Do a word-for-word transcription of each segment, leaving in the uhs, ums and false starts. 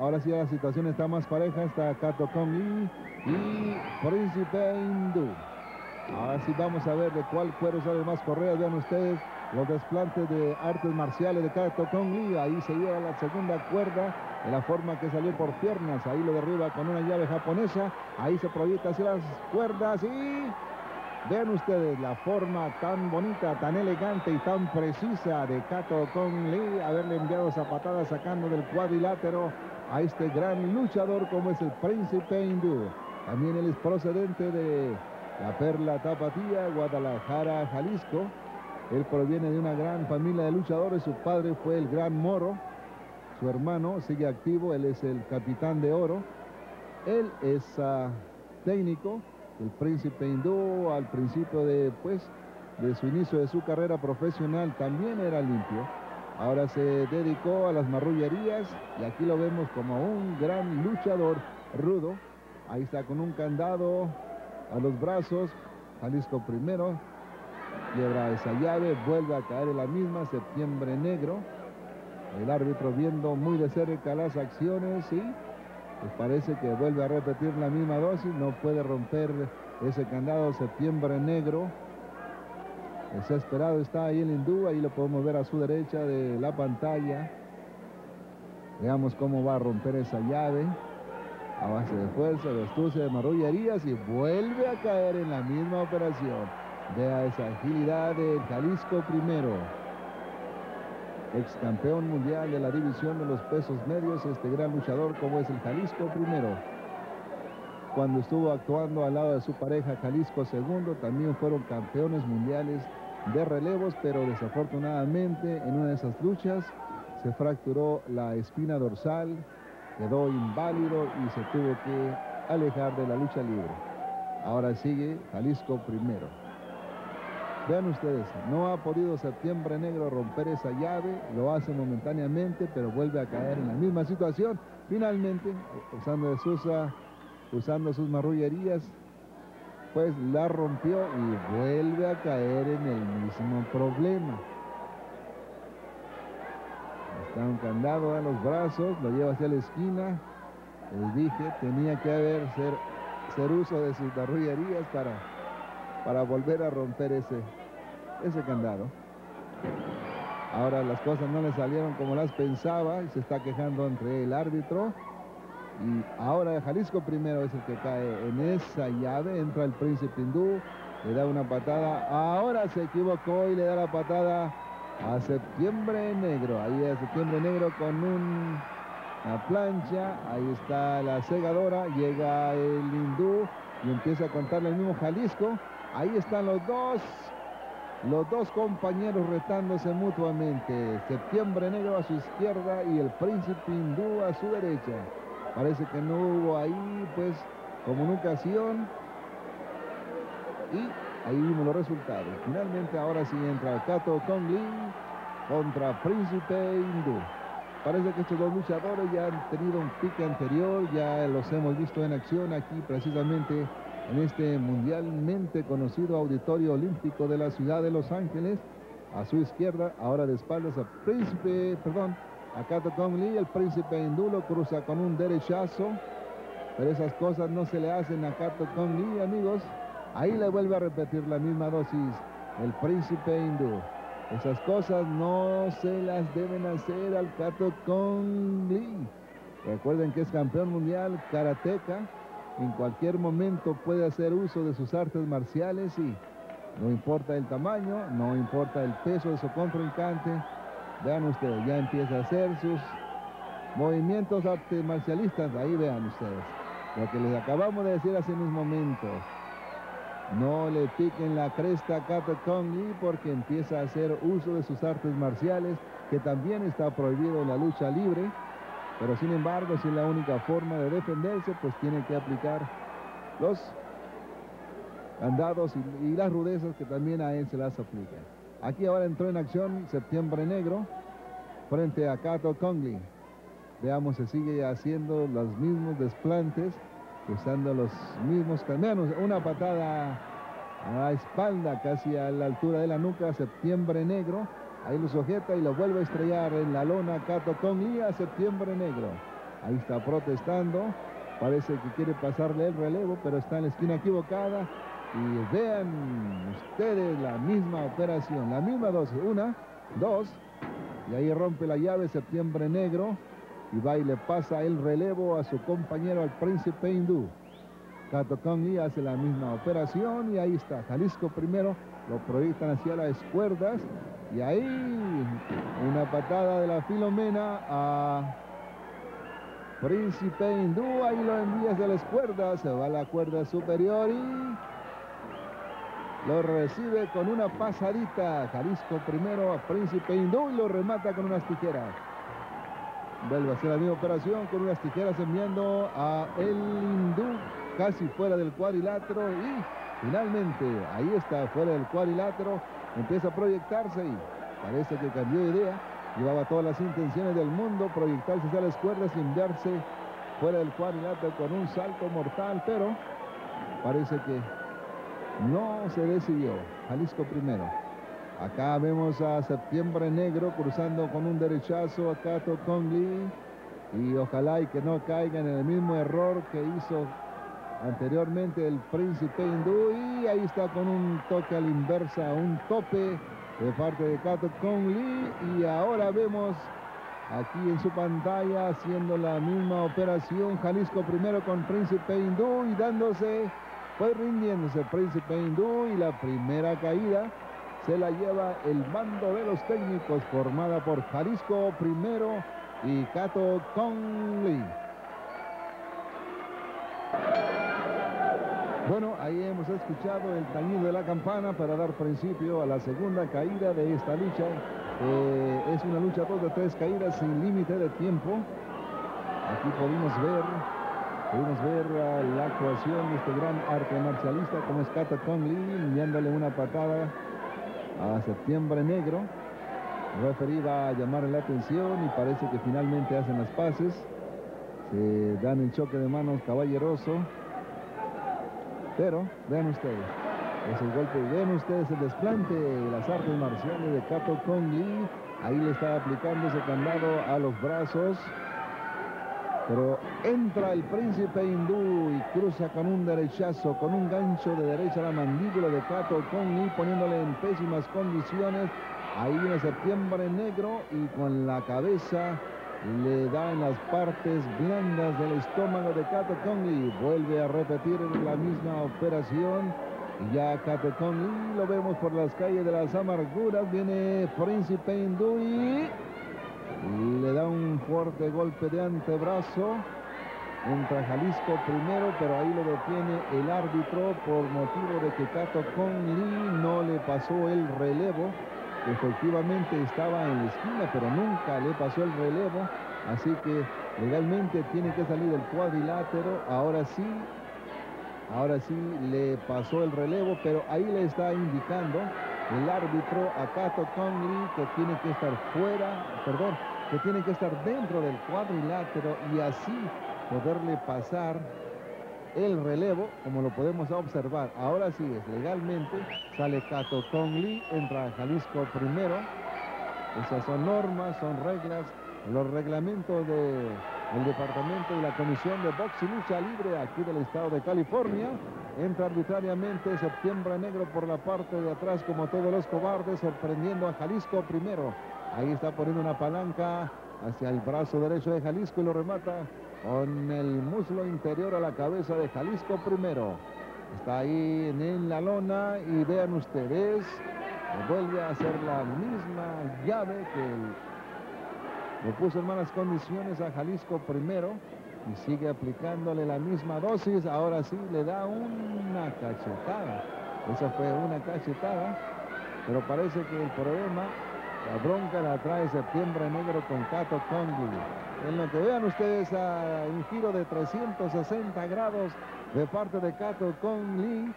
Ahora sí la situación está más pareja, está Kato Kung Lee y Príncipe Indú. Ahora sí vamos a ver de cuál cuero sale más correa. Vean ustedes los desplantes de artes marciales de Kato Kung Lee. Ahí se lleva la segunda cuerda en la forma que salió por piernas. Ahí lo derriba con una llave japonesa. Ahí se proyecta hacia las cuerdas y... vean ustedes la forma tan bonita, tan elegante y tan precisa de Kato Kung Lee, haberle enviado esa patada sacando del cuadrilátero a este gran luchador como es el Príncipe Indú. También él es procedente de la Perla Tapatía, Guadalajara, Jalisco. Él proviene de una gran familia de luchadores. Su padre fue el gran Moro. Su hermano sigue activo, él es el Capitán de Oro. Él es uh, técnico. El Príncipe Indú al principio de, pues, de su inicio de su carrera profesional también era limpio. Ahora se dedicó a las marrullerías y aquí lo vemos como un gran luchador rudo. Ahí está con un candado a los brazos. Jalisco Primero quiebra esa llave, vuelve a caer en la misma. Septiembre Negro. El árbitro viendo muy de cerca las acciones y... pues parece que vuelve a repetir la misma dosis. No puede romper ese candado Septiembre Negro. Desesperado está ahí el Hindú. Ahí lo podemos ver a su derecha de la pantalla. Veamos cómo va a romper esa llave. A base de fuerza, de astucia, de marrullerías. Y vuelve a caer en la misma operación. Vea esa agilidad del Jalisco Primero. Ex campeón mundial de la división de los pesos medios, este gran luchador como es el Jalisco Primero. Cuando estuvo actuando al lado de su pareja Jalisco Segundo, también fueron campeones mundiales de relevos, pero desafortunadamente en una de esas luchas se fracturó la espina dorsal, quedó inválido y se tuvo que alejar de la lucha libre. Ahora sigue Jalisco Primero. Vean ustedes, no ha podido Septiembre Negro romper esa llave, lo hace momentáneamente, pero vuelve a caer en la misma situación. Finalmente, usando de Susa, usando sus marrullerías, pues la rompió y vuelve a caer en el mismo problema. Está un candado a los brazos, lo lleva hacia la esquina. Les dije, tenía que haber ser, ser uso de sus marrullerías para... para volver a romper ese, ese candado. Ahora las cosas no le salieron como las pensaba y se está quejando entre el árbitro. Y ahora Jalisco Primero es el que cae en esa llave. Entra el Príncipe Hindú, le da una patada. Ahora se equivocó y le da la patada a Septiembre Negro. Ahí es Septiembre Negro con un, una plancha. Ahí está la segadora. Llega el Hindú y empieza a contarle el mismo Jalisco. Ahí están los dos, los dos compañeros retándose mutuamente. Septiembre Negro a su izquierda y el Príncipe Hindú a su derecha. Parece que no hubo ahí, pues, comunicación. Y ahí vimos los resultados. Finalmente ahora sí entra Kato Kung Lee contra Príncipe Hindú. Parece que estos dos luchadores ya han tenido un pique anterior, ya los hemos visto en acción aquí precisamente en este mundialmente conocido Auditorio Olímpico de la ciudad de Los Ángeles. A su izquierda, ahora de espaldas a Príncipe, perdón, a Kato Kung Lee. El Príncipe Hindú lo cruza con un derechazo, pero esas cosas no se le hacen a Kato Kung Lee, amigos. Ahí le vuelve a repetir la misma dosis el Príncipe Hindú. Esas cosas no se las deben hacer al Kato Kung Lee. Recuerden que es campeón mundial karateca. En cualquier momento puede hacer uso de sus artes marciales y no importa el tamaño, no importa el peso de su contrincante. Vean ustedes, ya empieza a hacer sus movimientos artes marcialistas. Ahí vean ustedes lo que les acabamos de decir hace unos momentos. No le piquen la cresta a Kato Kung Lee porque empieza a hacer uso de sus artes marciales, que también está prohibido en la lucha libre. Pero sin embargo, si es la única forma de defenderse, pues tiene que aplicar los candados y, y las rudezas que también a él se las aplica. Aquí ahora entró en acción Septiembre Negro frente a Kato Kung Lee. Veamos, se sigue haciendo los mismos desplantes, usando los mismos caminos. Una patada a la espalda, casi a la altura de la nuca, Septiembre Negro. Ahí lo sujeta y lo vuelve a estrellar en la lona Kato Kung Lee a Septiembre Negro. Ahí está protestando. Parece que quiere pasarle el relevo, pero está en la esquina equivocada. Y vean ustedes la misma operación, la misma dosis. Una, dos. Y ahí rompe la llave Septiembre Negro. Y va y le pasa el relevo a su compañero, al Príncipe Indú. Kato Kung Lee hace la misma operación. Y ahí está Jalisco primero. Lo proyectan hacia las cuerdas. Y ahí una patada de la Filomena a Príncipe Indú. Ahí lo envía hacia las cuerdas. Se va a la cuerda superior y lo recibe con una pasadita. Jalisco primero a Príncipe Indú y lo remata con unas tijeras. Vuelve a hacer la misma operación con unas tijeras, enviando a el Indú casi fuera del cuadrilátero. Y finalmente ahí está fuera del cuadrilátero. Empieza a proyectarse y parece que cambió de idea. Llevaba todas las intenciones del mundo, proyectarse hacia las cuerdas y enviarse fuera del cuadrilátero con un salto mortal, pero parece que no se decidió. Jalisco primero. Acá vemos a Septiembre Negro cruzando con un derechazo a Kato Kung Lee, y ojalá y que no caigan en el mismo error que hizo anteriormente el Príncipe Hindú. Y ahí está con un toque a la inversa, un tope de parte de Kato Kung Lee. Y ahora vemos aquí en su pantalla haciendo la misma operación Jalisco primero con Príncipe Hindú, y dándose, pues rindiéndose Príncipe Hindú, y la primera caída se la lleva el mando de los técnicos, formada por Jalisco primero y Kato Kung Lee. Bueno, ahí hemos escuchado el tañido de la campana para dar principio a la segunda caída de esta lucha. Eh, es una lucha dos de tres caídas sin límite de tiempo. Aquí pudimos ver, pudimos ver uh, la actuación de este gran arte marcialista como es Kato Kung Lee, enviándole una patada a Septiembre Negro. Referida a llamarle la atención, y parece que finalmente hacen las paces. Se dan el choque de manos caballeroso. Pero vean ustedes, es el golpe, vean ustedes el desplante de las artes marciales de Kato Kung Lee. Ahí le está aplicando ese candado a los brazos. Pero entra el Príncipe Hindú y cruza con un derechazo, con un gancho de derecha a la mandíbula de Kato Kung Lee, poniéndole en pésimas condiciones. Ahí viene Septiembre Negro y con la cabeza le da en las partes blandas del estómago de Kato Kung Lee. Vuelve a repetir la misma operación. Y ya Kato Kung Lee lo vemos por las calles de las amarguras. Viene Príncipe Hindú y le da un fuerte golpe de antebrazo. Entra Jalisco primero, pero ahí lo detiene el árbitro por motivo de que Kato Kung Lee no le pasó el relevo. Efectivamente estaba en la esquina, pero nunca le pasó el relevo, así que legalmente tiene que salir del cuadrilátero. Ahora sí, ahora sí le pasó el relevo, pero ahí le está indicando el árbitro a Kato Kung Lee que tiene que estar fuera, perdón, que tiene que estar dentro del cuadrilátero y así poderle pasar el relevo, como lo podemos observar. Ahora sí es legalmente, sale Kato Kung Lee, entra Jalisco primero. Esas son normas, son reglas, los reglamentos de el departamento y la comisión de box y lucha libre aquí del estado de California. Entra arbitrariamente Septiembre Negro por la parte de atrás, como todos los cobardes, sorprendiendo a Jalisco primero. Ahí está poniendo una palanca hacia el brazo derecho de Jalisco y lo remata con el muslo interior a la cabeza de Jalisco primero. Está ahí en la lona y vean ustedes, vuelve a hacer la misma llave que le puso en malas condiciones a Jalisco primero y sigue aplicándole la misma dosis. Ahora sí le da una cachetada. Esa fue una cachetada, pero parece que el problema, la bronca la trae Septiembre Negro con Kato Kung Lee. En lo que vean ustedes a un giro de trescientos sesenta grados de parte de Kato Kung Lee.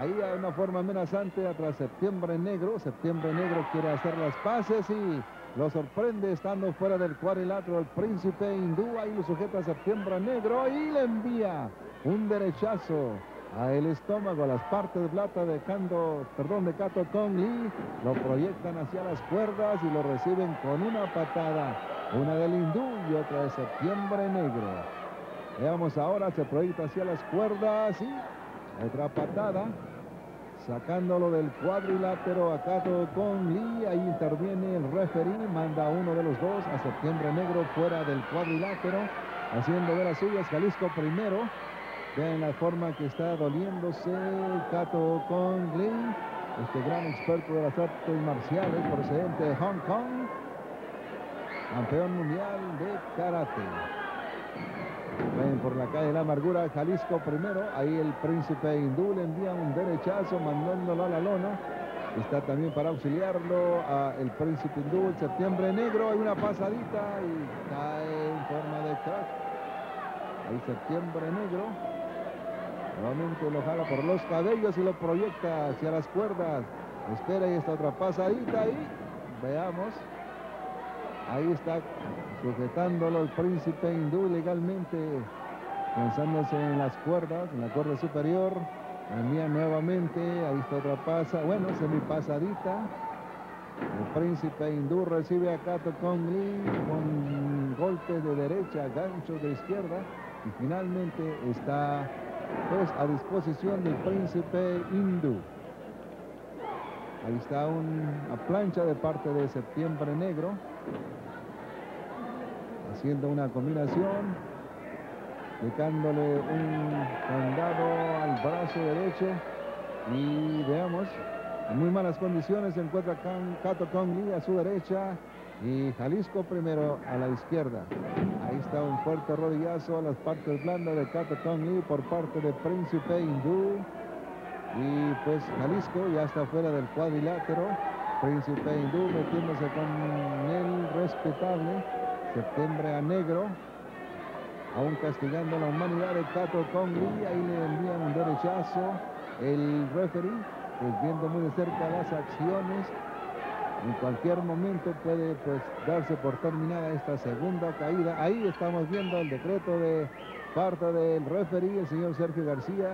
Ahí hay una forma amenazante atrás Septiembre Negro. Septiembre Negro quiere hacer las paces y lo sorprende estando fuera del cuadrilátero el Príncipe Hindú. Ahí lo sujeta a Septiembre Negro y le envía un derechazo a el estómago, a las partes de plata de, Kando, perdón, de Kato Kung Lee. Lo proyectan hacia las cuerdas y lo reciben con una patada, una del Hindú y otra de Septiembre Negro. Veamos ahora, se proyecta hacia las cuerdas y otra patada, sacándolo del cuadrilátero a Kato Kung Lee. Ahí interviene el referee, manda a uno de los dos, a Septiembre Negro fuera del cuadrilátero, haciendo de las suyas Jalisco Primero. Vean la forma que está doliéndose Kato Kung Lee, este gran experto de las artes marciales procedente de Hong Kong, campeón mundial de karate. Ven por la calle de la amargura Jalisco Primero. Ahí el Príncipe Indú le envía un derechazo mandándolo a la lona. Está también para auxiliarlo a el Príncipe Indú, el Septiembre Negro. Hay una pasadita y cae en forma de crack. Ahí Septiembre Negro nuevamente lo jala por los cabellos y lo proyecta hacia las cuerdas. Espera y esta otra pasadita ahí. Veamos. Ahí está sujetándolo el Príncipe Hindú ilegalmente, lanzándose en las cuerdas, en la cuerda superior. Envía nuevamente. Ahí está otra pasa. Bueno, semipasadita. El Príncipe Hindú recibe a Kato Kung Lee con golpes de derecha, ganchos de izquierda. Y finalmente está pues a disposición del Príncipe Hindú. Ahí está una plancha de parte de Septiembre Negro, haciendo una combinación, aplicándole un candado al brazo derecho. Y veamos, en muy malas condiciones se encuentra Kato Kung Lee a su derecha y Jalisco Primero a la izquierda. Ahí está un fuerte rodillazo a las partes blandas de Kato Kung Lee por parte de Príncipe Hindú. Y pues Jalisco ya está fuera del cuadrilátero. Príncipe Hindú metiéndose con el respetable Septiembre Negro, aún castigando a la humanidad de Kato Kung Lee. Ahí le envían un derechazo. El referee, pues viendo muy de cerca las acciones, en cualquier momento puede pues darse por terminada esta segunda caída. Ahí estamos viendo el decreto de parte del referee, el señor Sergio García.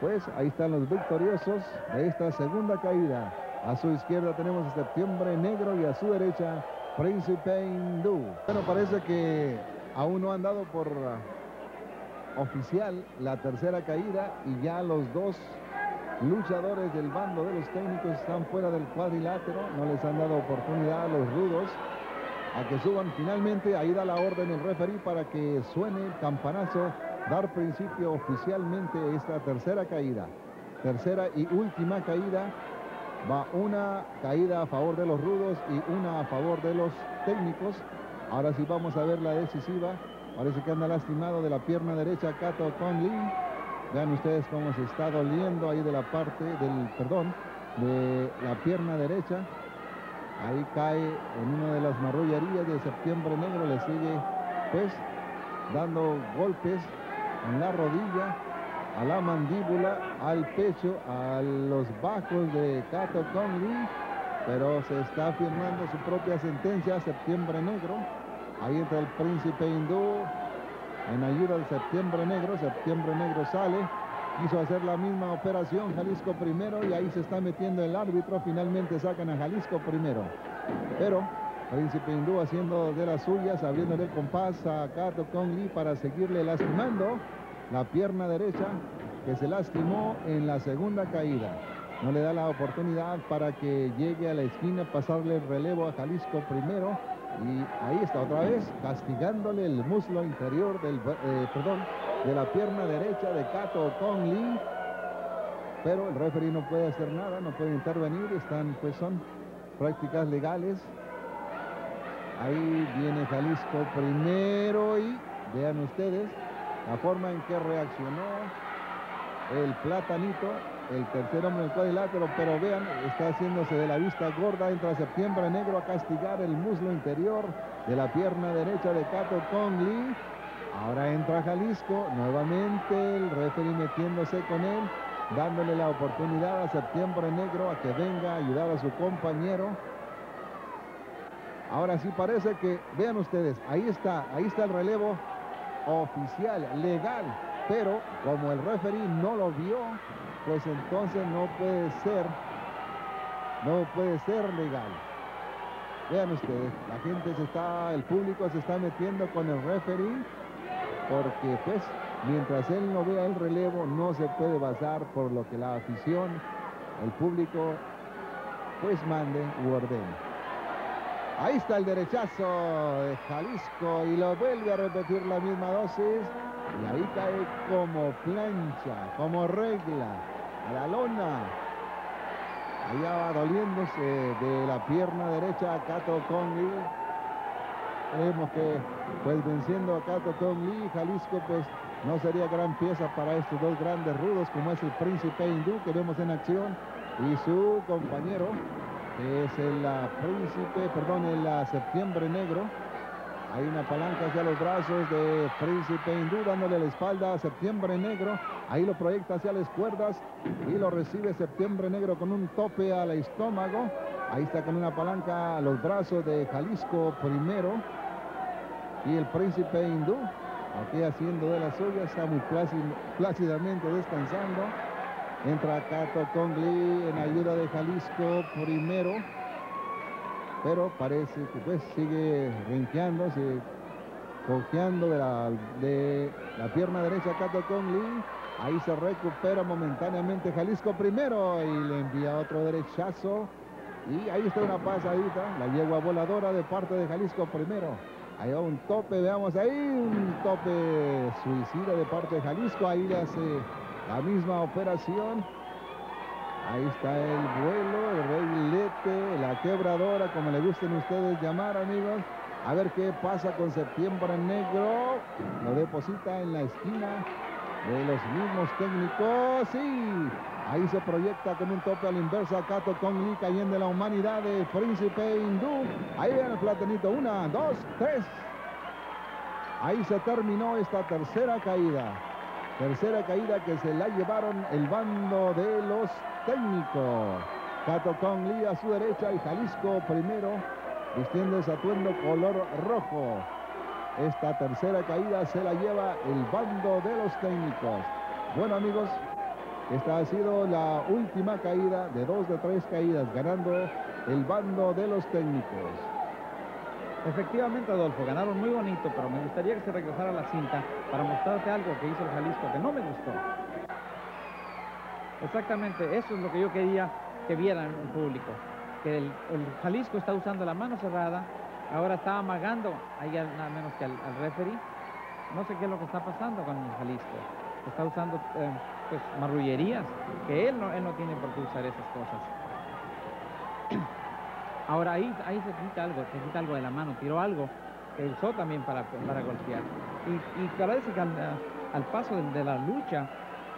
Pues ahí están los victoriosos de esta segunda caída. A su izquierda tenemos a Septiembre Negro y a su derecha Príncipe Hindú. Bueno, parece que aún no han dado por uh, oficial la tercera caída y ya los dos luchadores del bando de los técnicos están fuera del cuadrilátero. No les han dado oportunidad a los rudos a que suban. Finalmente ahí da la orden el referí para que suene el campanazo, dar principio oficialmente a esta tercera caída, tercera y última caída. Va una caída a favor de los rudos y una a favor de los técnicos. Ahora sí vamos a ver la decisiva. Parece que anda lastimado de la pierna derecha Kato Kung Lee. Vean ustedes cómo se está doliendo ahí de la parte del, perdón, de la pierna derecha. Ahí cae en una de las marrullerías de Septiembre Negro. Le sigue pues dando golpes en la rodilla, a la mandíbula, al pecho, a los bajos de Kato Kung Lee. Pero se está firmando su propia sentencia Septiembre Negro. Ahí entra el Príncipe Hindú en ayuda de Septiembre Negro. Septiembre Negro sale, quiso hacer la misma operación Jalisco Primero y ahí se está metiendo el árbitro. Finalmente sacan a Jalisco Primero, pero Príncipe Hindú haciendo de las suyas, abriéndole el compás a Kato Kung Lee para seguirle lastimando la pierna derecha, que se lastimó en la segunda caída. No le da la oportunidad para que llegue a la esquina, pasarle el relevo a Jalisco Primero. Y ahí está otra vez castigándole el muslo interior del, eh, perdón, de la pierna derecha de Kato Kung Lee. Pero el referee no puede hacer nada, no puede intervenir. Están, pues son prácticas legales. Ahí viene Jalisco Primero y vean ustedes la forma en que reaccionó el platanito, el tercer hombre del cuadrilátero. Pero vean, está haciéndose de la vista gorda. Entra Septiembre Negro a castigar el muslo interior de la pierna derecha de Kato Kung Lee. Ahora entra Jalisco, nuevamente el referee metiéndose con él, dándole la oportunidad a Septiembre Negro a que venga a ayudar a su compañero. Ahora sí parece que, vean ustedes, ahí está, ahí está el relevo oficial, legal, pero como el referee no lo vio, pues entonces no puede ser, no puede ser legal. Vean ustedes, la gente se está, el público se está metiendo con el referee, porque pues mientras él no vea el relevo no se puede basar por lo que la afición, el público, pues mande u ordene. Ahí está el derechazo de Jalisco y lo vuelve a repetir la misma dosis. Y ahí cae como plancha, como regla, a la lona. Allá va doliéndose de la pierna derecha Kato Kung Lee. Vemos que pues venciendo a Kato Kung Lee, Jalisco pues no sería gran pieza para estos dos grandes rudos como es el Príncipe Indú que vemos en acción y su compañero. Es el uh, príncipe, perdón, el uh, Septiembre Negro. Hay una palanca hacia los brazos de Príncipe Indú, dándole la espalda a Septiembre Negro. Ahí lo proyecta hacia las cuerdas y lo recibe Septiembre Negro con un tope al estómago. Ahí está con una palanca a los brazos de Jalisco primero. Y el Príncipe Indú, aquí haciendo de la suya, está muy plácidamente descansando. Entra Kato Kung Lee en ayuda de Jalisco primero, pero parece que pues sigue renqueándose, cojeando de la, de la pierna derecha Kato Kung Lee. Ahí se recupera momentáneamente Jalisco primero y le envía otro derechazo. Y ahí está una pasadita, la yegua voladora de parte de Jalisco primero. Ahí va un tope, veamos ahí, un tope suicida de parte de Jalisco, ahí le hace la misma operación. Ahí está el vuelo, el reglete, la quebradora, como le gusten ustedes llamar, amigos. A ver qué pasa con Septiembre Negro. Lo deposita en la esquina de los mismos técnicos. Sí, ahí se proyecta con un tope a la inversa Kato Kung Lee cayendo en la humanidad de Príncipe Indú. Ahí viene el platanito, una, dos, tres. Ahí se terminó esta tercera caída. Tercera caída que se la llevaron el bando de los técnicos. Kato Kung Lee a su derecha y Jalisco primero vistiendo ese atuendo color rojo. Esta tercera caída se la lleva el bando de los técnicos. Bueno, amigos, esta ha sido la última caída de dos de tres caídas, ganando el bando de los técnicos. Efectivamente, Adolfo, ganaron muy bonito, pero me gustaría que se regresara a la cinta para mostrarte algo que hizo el Jalisco que no me gustó. Exactamente, eso es lo que yo quería que vieran el público, que el, el Jalisco está usando la mano cerrada, ahora está amagando, ahí nada menos que al, al referee. No sé qué es lo que está pasando con el Jalisco, está usando eh, pues, marrullerías, que él no, él no tiene por qué usar esas cosas. Ahora ahí, ahí se quita algo, se quita algo de la mano, tiró algo que usó también para, para golpear. Y, y parece que al, al paso de, de la lucha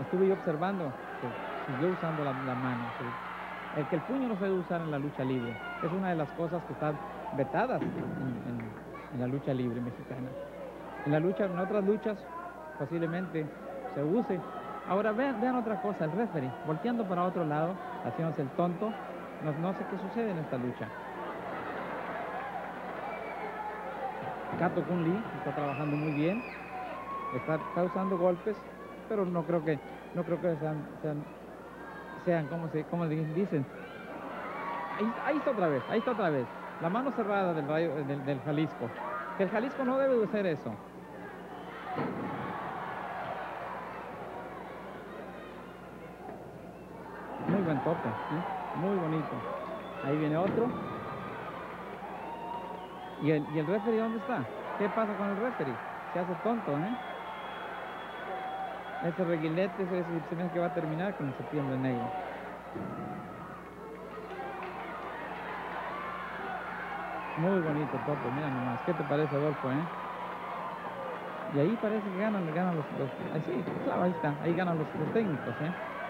estuve yo observando que siguió usando la, la mano. Que, el que el puño no se debe usar en la lucha libre. Es una de las cosas que están vetadas en, en, en la lucha libre mexicana. En la lucha, en otras luchas posiblemente se use. Ahora vean, vean otra cosa, el referee volteando para otro lado, haciéndose el tonto. No, no sé qué sucede en esta lucha. Kato Kung Lee está trabajando muy bien. Está, está usando golpes, pero no creo que, no creo que sean, sean, sean como, se, como dicen. Ahí, ahí está otra vez, ahí está otra vez. La mano cerrada del, rayo, del, del Jalisco. Que el Jalisco no debe de hacer eso. Muy buen toque, ¿sí? Muy bonito. Ahí viene otro. ¿Y el, y el referee dónde está? ¿Qué pasa con el referee? Se hace tonto, ¿eh? Ese reguilete, ese, ese se me hace que va a terminar con el Septiembre Negro. Muy bonito, topo. Mira nomás. ¿Qué te parece, Adolfo, eh? Y ahí parece que ganan, ganan los... los ahí sí, claro, ahí está. Ahí ganan los, los técnicos, ¿eh?